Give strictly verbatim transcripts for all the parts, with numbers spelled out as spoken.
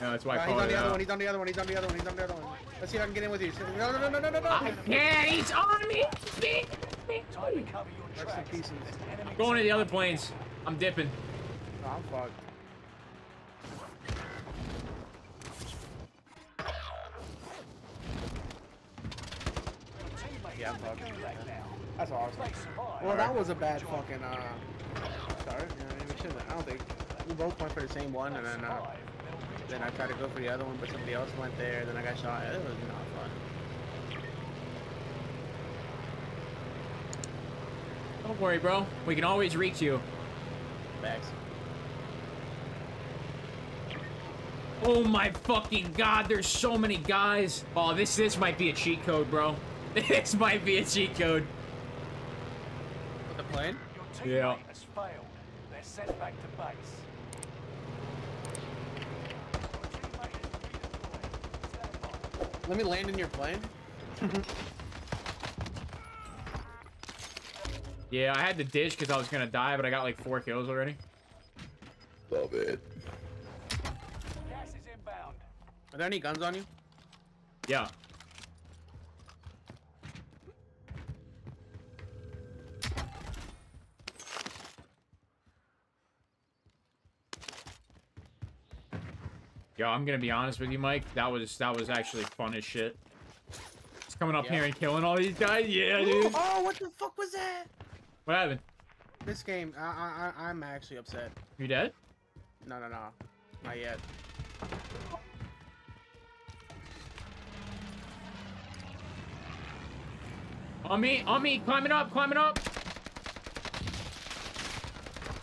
No, that's why I called it out. He's on the other one. He's on the other one. He's on the other one. He's on the other one. Let's see if I can get in with you. No, no, no, no, no, no, no. I can't. He's on me. He's on me. I'm going to the other planes. I'm dipping. Oh, I'm fucked. Yeah, I'm fucked. That's awesome. Well, that was a bad fucking uh, start. You know, I don't think we both went for the same one, and then uh, then I tried to go for the other one, but somebody else went there. Then I got shot. It was not fun. Don't worry, bro. We can always reach you. Thanks. Oh my fucking god! There's so many guys. Oh, this this might be a cheat code, bro. This might be a cheat code. With the plane? Yeah. Has failed. They're sent back to base. Let me land in your plane. Yeah, I had to ditch because I was gonna die, but I got like four kills already. Love it. Gas is inbound. Are there any guns on you? Yeah. Yo, I'm gonna be honest with you, Mike. That was that was actually fun as shit. It's coming up yeah. here and killing all these guys. Yeah, dude. Oh, what the fuck was that? What happened? This game, I I I'm actually upset. You dead? No, no, no, not yet. On me, on me, climbing up, climbing up.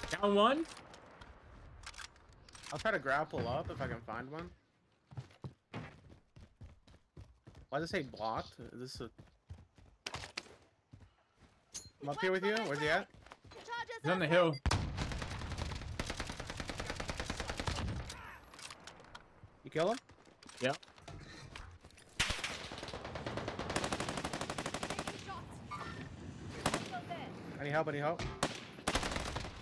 Down one. I'll try to grapple up if I can find one. Why does it say blocked? Is this a... I'm up here with you? Where's he at? He's on the hill. You kill him? Yeah. Any help? Any help?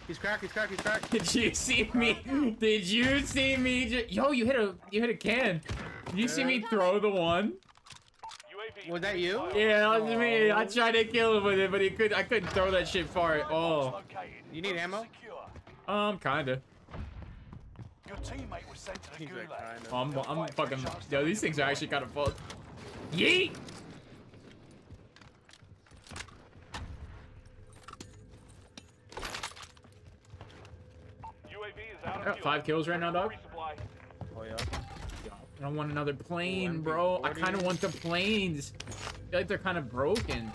He's cracked, he's cracked, he's cracked. Did you see me? Did you see me? Yo, you hit a you hit a can. Did you yeah. see me throw the one? Was that you? Yeah, that was oh. me. I tried to kill him with it, but he could I couldn't throw that shit far at all. You need ammo? Um, kinda. Your teammate was sent to the gulag. Like, I'm, I'm fucking... Yo, these things are actually kind of fucked. Yeet! I got five kills right now, dog. Oh, yeah. I don't want another plane, bro. I kind of want the planes. I feel like they're kind of broken.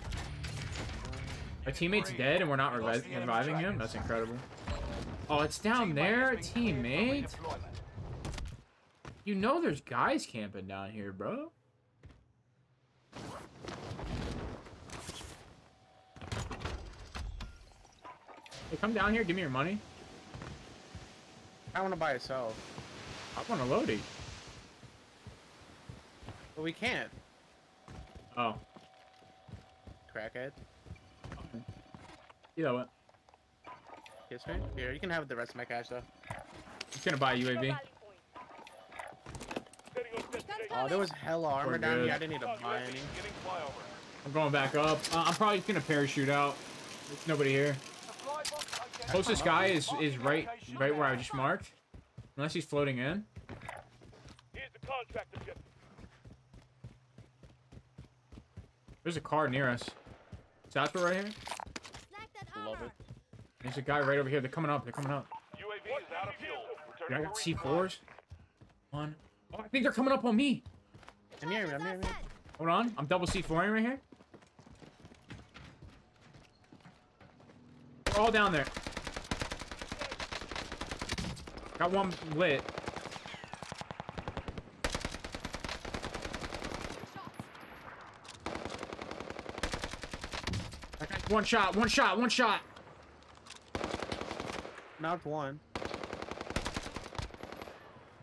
Our teammate's dead and we're not rev reviving him? That's incredible. Oh, it's down there, teammate. You know there's guys camping down here, bro. Hey, come down here. Give me your money. I want to buy a cell. I want to load it. But we can't. Oh. Crackhead. Okay. You know what? Kiss me? Here, you can have the rest of my cash, though. He's gonna buy a U A V. Oh, there was hella armor down here. I didn't need to buy any. I'm going back up. Uh, I'm probably gonna parachute out. There's nobody here. Closest guy is is right right where I just marked, unless he's floating in. Here's the contractor ship. There's a car near us. That's right here. Love it. There's a guy right over here. They're coming up. They're coming up. U A V is out of fuel. Yeah, I got C fours. One. Oh, I think they're coming up on me. I'm here. I'm here. Hold on. I'm double C four-ing right here. They're all down there. Got one lit. One shot, one shot, one shot. Knocked one.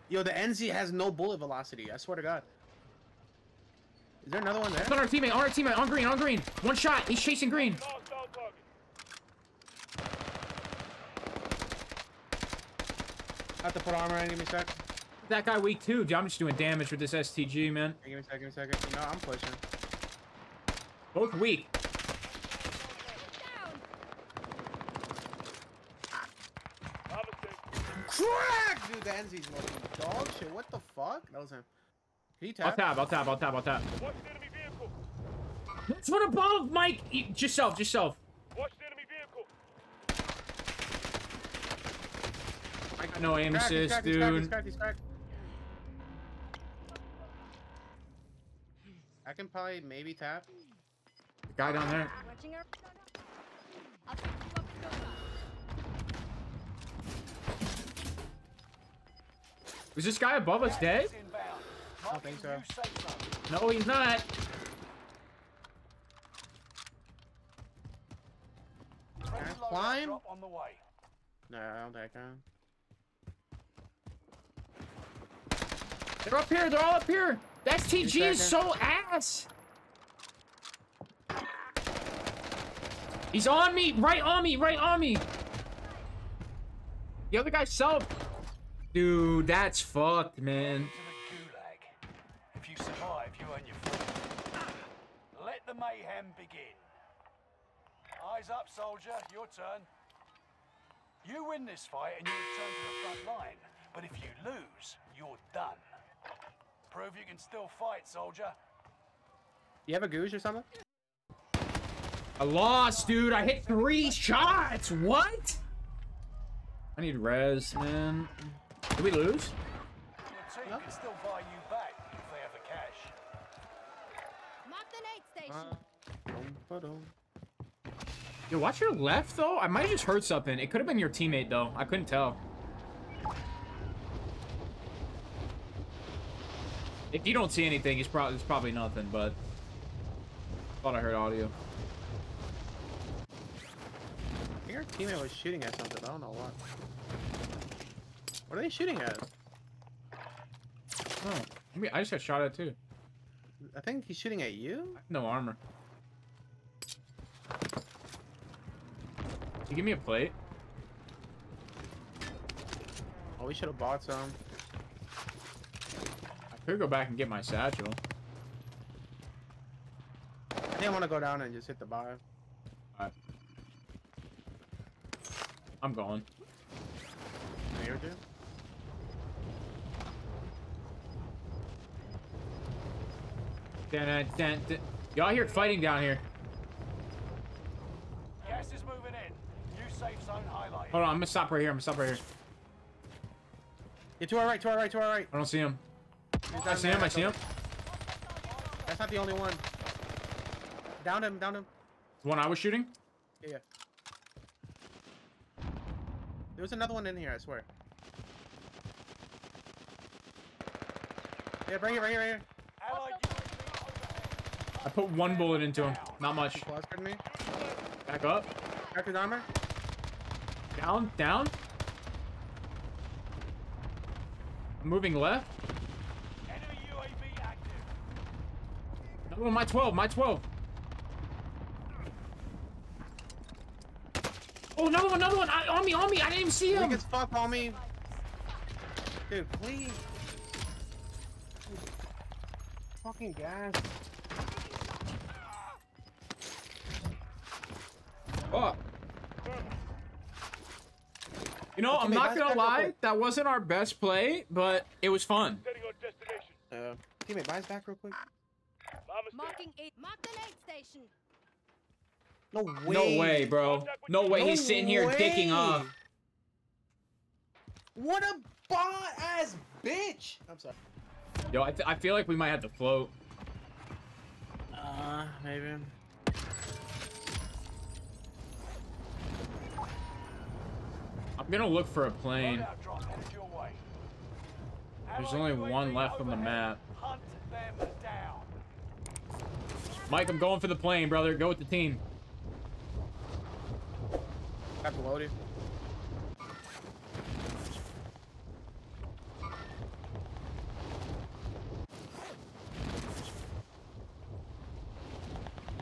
Yo, the N Z has no bullet velocity. I swear to God. Is there another one there? On our teammate, on our teammate, on green, on green. One shot. He's chasing green. I have to put armor on him in a sec. That guy weak too. I'm just doing damage with this S T G, man. Give me a second, give me a second. You know, I'm pushing. Both weak. Crack! Dude, the N Z's looking dog shit. What the fuck? That was him. Can you tap? I'll tap, I'll tap, I'll tap, I'll tap. Watch the enemy vehicle. That's what above, Mike. Just self, just self. Watch the enemy vehicle. I got no aim assist, he's cracked, dude. He's cracked, he's cracked, he's cracked. I can probably maybe tap. The guy down there. Was this guy above us dead? I don't think so. No, he's not. Can I climb? No, I don't think I can. They're up here. They're all up here. That T G is so ass. He's on me. Right on me. Right on me. The other guy's self. Dude, that's fucked, man. If you survive, you earn your food. Let the mayhem begin. Eyes up, soldier. Your turn. You win this fight and you return to the front line. But if you lose, you're done. Prove you can still fight, soldier. You have a goose or something? I lost, dude. I hit three shots. What? I need res, man. Did we lose? Your team no. can still buy you back if they have the cash. Mark the night station. Uh, dum -dum. Yo, watch your left though. I might have just heard something. It could have been your teammate though. I couldn't tell. If you don't see anything, it's probably it's probably nothing. But I thought I heard audio. I think our teammate was shooting at something. I don't know what. What are they shooting at? Oh, I mean, I just got shot at too. I think he's shooting at you? No armor. Can you give me a plate? Oh, we should have bought some. I could go back and get my satchel. I didn't want to go down and just hit the bar. Alright. I'm going. Here, dude. Y'all hear fighting down here. Gas is moving in. New safe zone highlight. Hold on, I'm gonna stop right here. I'm gonna stop right here. Yeah, to our right, to our right, to our right. I don't see him. I see him, I see him. That's not the only one. Down him, down him. The one I was shooting? Yeah. There was another one in here, I swear. Yeah, bring it right here, right here. I put one bullet into him. Not much. Me. Back up. Crack his armor. Down, down. I'm moving left. Enemy U A V active. Oh, my twelve, my twelve. Oh, another one, another one. I, on me, on me. I didn't even see him. He gets fucked on me. Dude, please. Dude. Fucking gas. Oh. You know, I'm not gonna lie, that wasn't our best play, but it was fun. Uh, teammate, buy us back real quick. Marking eight. Mark the night station. No way. No way, bro. No way. No He's sitting here way. dicking off. What a bot ass bitch. I'm sorry. Yo, I, th I feel like we might have to float. Uh, maybe. I'm gonna look for a plane. There's only one left on the map. Mike, I'm going for the plane, brother. Go with the team. Got reloaded.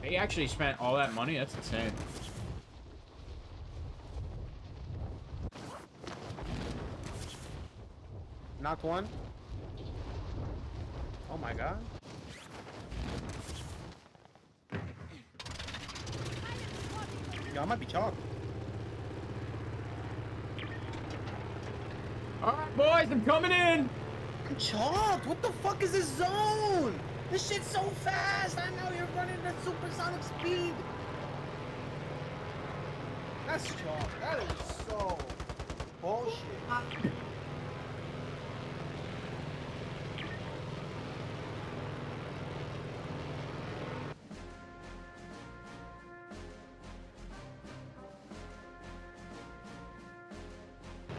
They actually spent all that money? That's insane. Knocked one. Oh my god. Y'all might be chalked. Alright, boys, I'm coming in! I'm chalked! What the fuck is this zone? This shit's so fast! I know you're running at supersonic speed! That's chalked. That is so bullshit.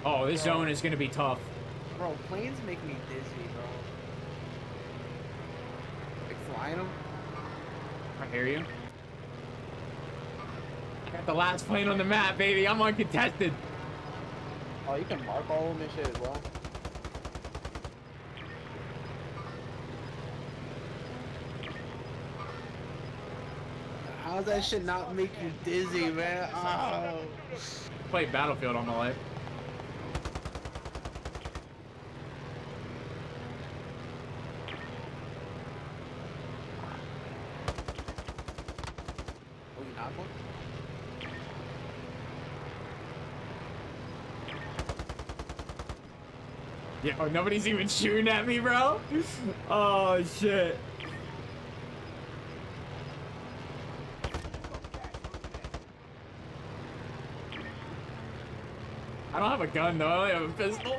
Oh, this zone is gonna be tough. Bro, planes make me dizzy, bro. Like flying them. I hear you. I got the last plane on the map, baby. I'm uncontested. Oh, you can mark all of them and shit as well. How's that shit not make you dizzy, man? Oh. Played Battlefield all my life. Yeah, oh, nobody's even shooting at me, bro. Oh, shit. I don't have a gun, though. I only have a pistol.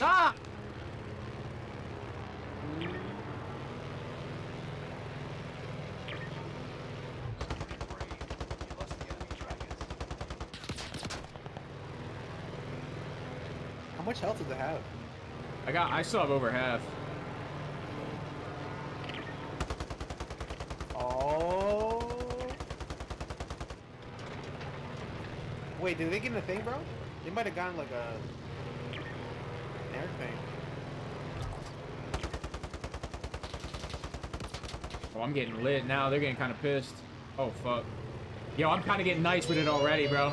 Ah! How much health does it have? I got, I still have over half. Oh. Wait, did they get in the thing, bro? They might have gotten like a air thing. Oh, I'm getting lit now. They're getting kind of pissed. Oh, fuck. Yo, I'm kind of getting nice with it already, bro.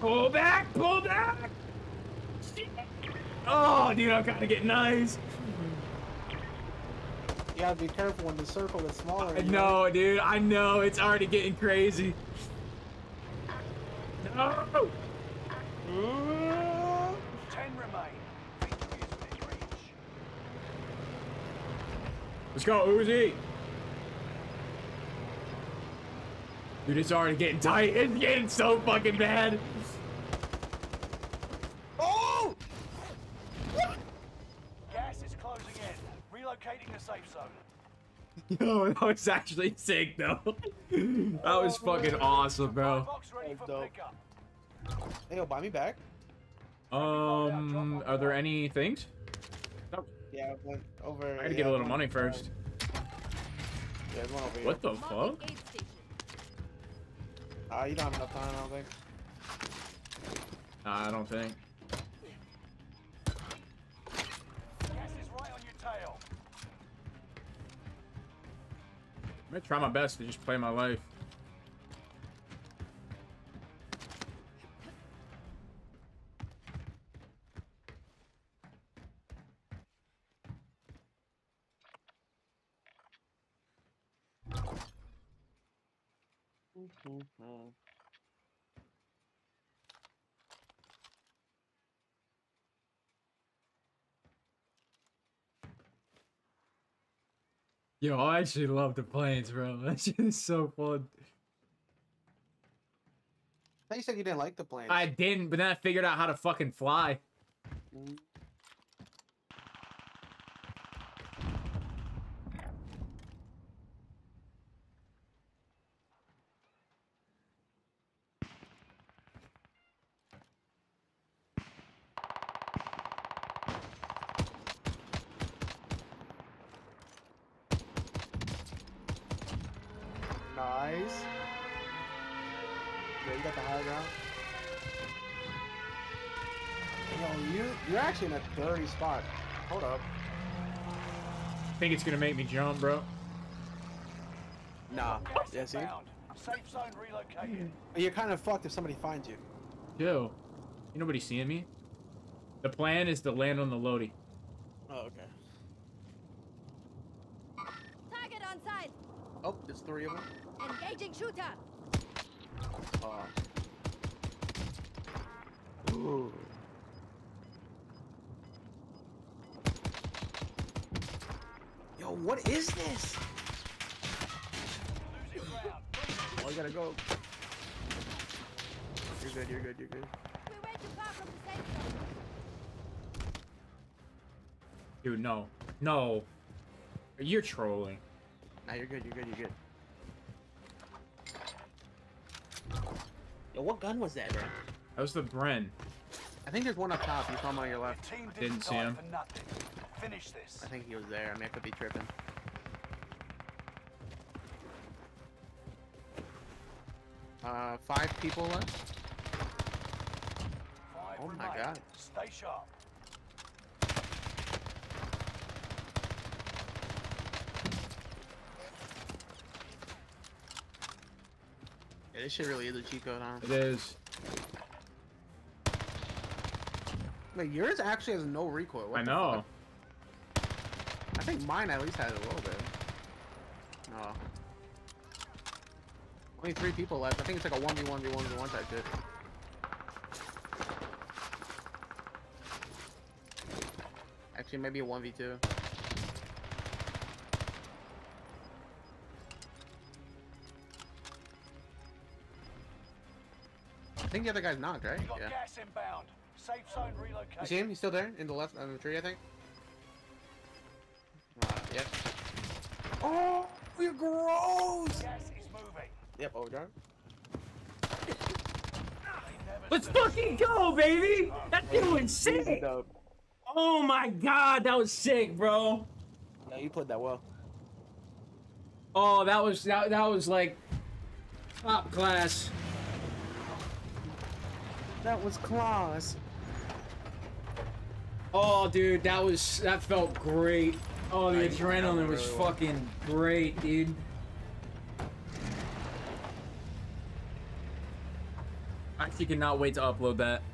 Pull back! Pull back! Oh, dude, I'm kind of getting nice. You gotta be careful when the circle is smaller. I know, dude. I know. It's already getting crazy. No! Ooh. Ten remain. Victory is within reach. Let's go, Uzi! Dude, it's already getting tight. It's getting so fucking bad. Yo, that was actually sick, though. That was fucking awesome, bro. Hey, yo, buy me back. Um, are there any things? Nope. Yeah, I went over. I gotta yeah, get a little money first. Yeah, over here. What the fuck? Ah, uh, you don't have enough time, I don't think. Nah, I don't think. I'm gonna try my best to just play my life. Mm-hmm. Yo, I actually love the planes, bro. That shit is so fun. I thought you said you didn't like the planes. I didn't, but then I figured out how to fucking fly. Mm. Nice. Bring that the high ground. Yo, you, you're actually in a dirty spot. Hold up. I think it's gonna make me jump, bro. Nah. Yeah, see? Safe zone relocated. You're kind of fucked if somebody finds you. Yo. Ain't nobody seeing me. The plan is to land on the Lodi. Oh, okay. Target on side. Oh, there's three of them. Engaging shooter. Oh. Ooh. Yo, what is this? Losing ground. Oh, you gotta go. You're good, you're good, you're good. We went too far from the safe zone. Dude, no. No. You're trolling. Nah, you're good, you're good, you're good. Yo, what gun was that, bro? That was the Bren. I think there's one up top. You saw him on your left. Your team didn't didn't see him. Finish this. I think he was there. I mean, I could be tripping. Uh, five people left. Five oh my god. Stay sharp. Yeah, this shit really is a cheat code, huh? It is. Wait, yours actually has no recoil. What I know. Fuck? I think mine at least had a little bit. No. Only three people left. I think it's like a one v one v one v one type shit. Actually, maybe a one v two. I think the other guy's knocked, right? Yeah. Gas inbound. Safe zone relocated. You see him? He's still there in the left on the tree, I think. Uh, yep. Oh, you're gross. Gas is moving. Yep, overdrive. Let's fucking go, baby! That dude was sick! Oh my god, that was sick, bro. No, you played that well. Oh, that was that, that was like top class. That was class. Oh, dude, that was that felt great. Oh, the I adrenaline was really fucking well. Great, dude. I actually cannot wait to upload that.